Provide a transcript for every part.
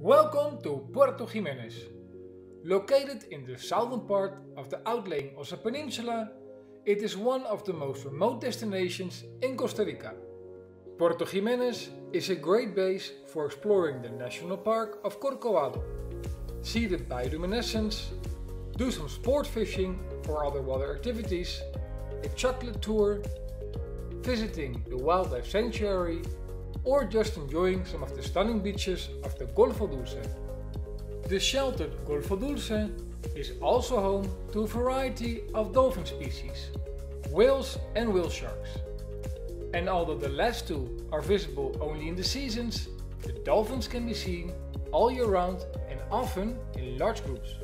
Welcome to Puerto Jiménez. Located in the southern part of the outlying Osa Peninsula, it is one of the most remote destinations in Costa Rica. Puerto Jiménez is a great base for exploring the National Park of Corcovado, see the bioluminescence, do some sport fishing or other water activities, a chocolate tour, visiting the wildlife sanctuary, or just enjoying some of the stunning beaches of the Golfo Dulce. The sheltered Golfo Dulce is also home to a variety of dolphin species, whales and whale sharks. And although the last two are visible only in the seasons, the dolphins can be seen all year round and often in large groups.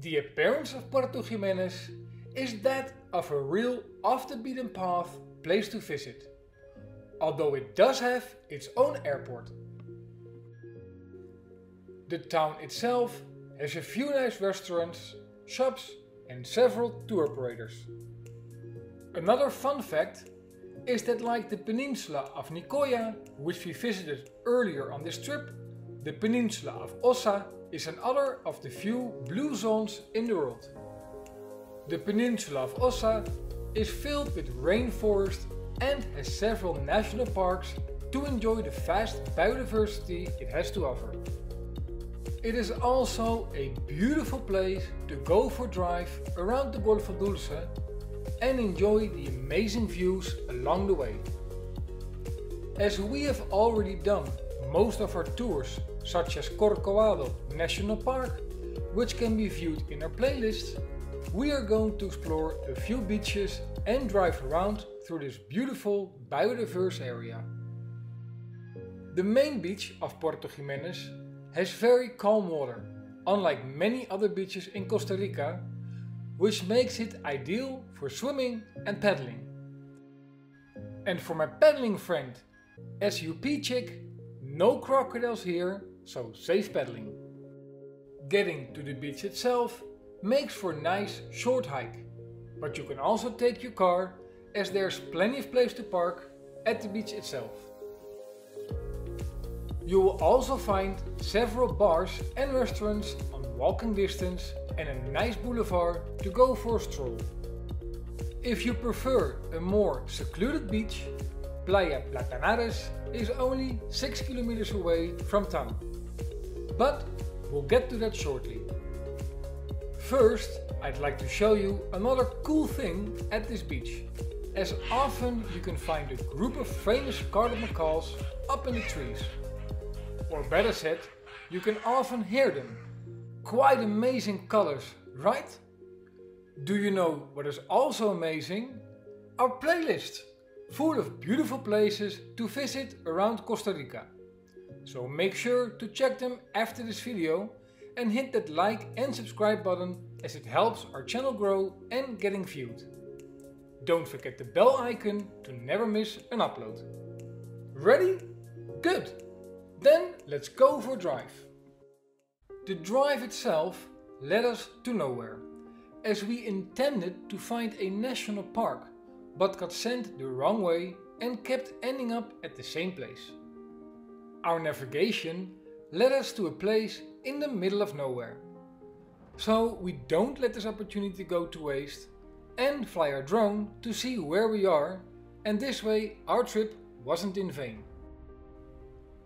The appearance of Puerto Jiménez is that of a real off-the-beaten-path place to visit, although it does have its own airport. The town itself has a few nice restaurants, shops and several tour operators. Another fun fact is that, like the peninsula of Nicoya, which we visited earlier on this trip, the peninsula of Osa is another of the few blue zones in the world. The peninsula of Osa is filled with rainforest and has several national parks to enjoy the vast biodiversity it has to offer. It is also a beautiful place to go for a drive around the Golfo Dulce and enjoy the amazing views along the way. As we have already done most of our tours, such as Corcovado National Park, which can be viewed in our playlist, we are going to explore a few beaches and drive around through this beautiful biodiverse area. The main beach of Puerto Jiménez has very calm water, unlike many other beaches in Costa Rica, which makes it ideal for swimming and paddling. And for my paddling friend, SUP Chick, no crocodiles here, so safe paddling. Getting to the beach itself makes for a nice short hike, but you can also take your car as there's plenty of place to park at the beach itself. You will also find several bars and restaurants on walking distance and a nice boulevard to go for a stroll. If you prefer a more secluded beach, Playa Platanares is only 6 kilometers away from town, but we'll get to that shortly. First, I'd like to show you another cool thing at this beach, as often you can find a group of famous cardinals up in the trees. Or better said, you can often hear them. Quite amazing colors, right? Do you know what is also amazing? Our playlist, full of beautiful places to visit around Costa Rica. So make sure to check them after this video and hit that like and subscribe button, as it helps our channel grow and getting viewed. Don't forget the bell icon to never miss an upload. Ready? Good! Then let's go for a drive. The drive itself led us to nowhere, as we intended to find a national park, but got sent the wrong way and kept ending up at the same place. Our navigation led us to a place in the middle of nowhere. So we don't let this opportunity go to waste and fly our drone to see where we are, and this way our trip wasn't in vain.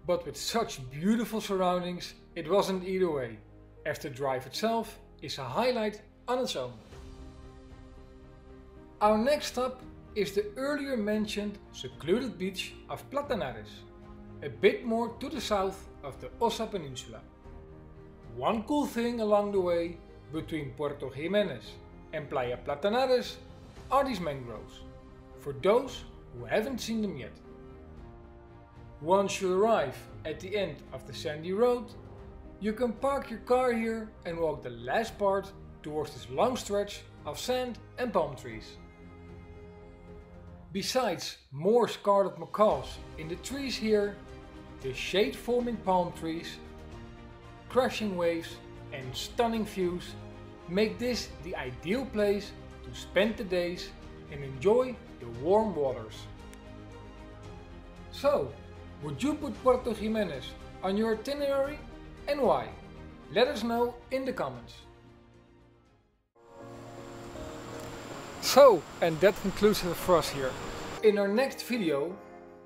But with such beautiful surroundings, it wasn't either way, as the drive itself is a highlight on its own. Our next stop is the earlier mentioned secluded beach of Platanares, a bit more to the south of the Osa Peninsula. One cool thing along the way between Puerto Jiménez and Playa Platanares are these mangroves, for those who haven't seen them yet. Once you arrive at the end of the sandy road, you can park your car here and walk the last part towards this long stretch of sand and palm trees. Besides more scarlet macaws in the trees here, the shade-forming palm trees, crashing waves and stunning views make this the ideal place to spend the days and enjoy the warm waters. So, would you put Puerto Jiménez on your itinerary and why? Let us know in the comments. So, and that concludes it for us here. In our next video,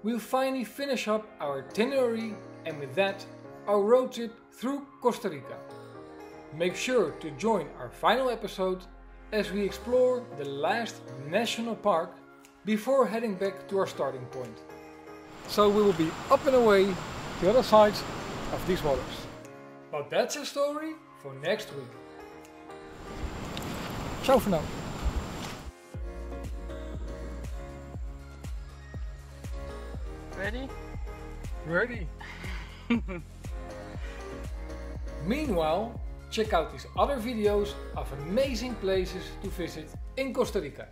we'll finally finish up our itinerary and with that, our road trip through Costa Rica. Make sure to join our final episode as we explore the last national park before heading back to our starting point. So we will be up and away the other side of these waters. But that's a story for next week. Ciao for now. Ready? Ready! Meanwhile, check out these other videos of amazing places to visit in Costa Rica.